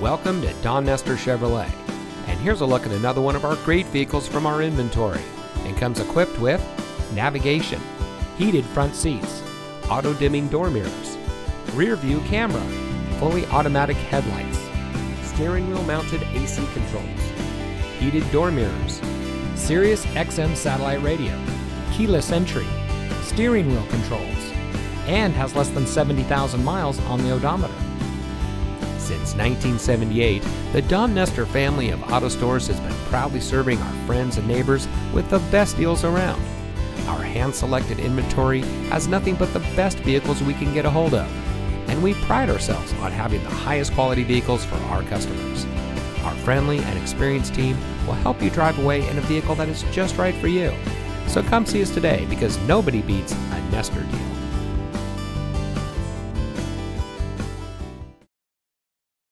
Welcome to Don Nester Chevrolet, and here's a look at another one of our great vehicles from our inventory, and comes equipped with navigation, heated front seats, auto-dimming door mirrors, rear view camera, fully automatic headlights, steering wheel mounted AC controls, heated door mirrors, Sirius XM satellite radio, keyless entry, steering wheel controls, and has less than 70,000 miles on the odometer. Since 1978, the Don Nester family of auto stores has been proudly serving our friends and neighbors with the best deals around. Our hand-selected inventory has nothing but the best vehicles we can get a hold of, and we pride ourselves on having the highest quality vehicles for our customers. Our friendly and experienced team will help you drive away in a vehicle that is just right for you. So come see us today, because nobody beats a Nester deal.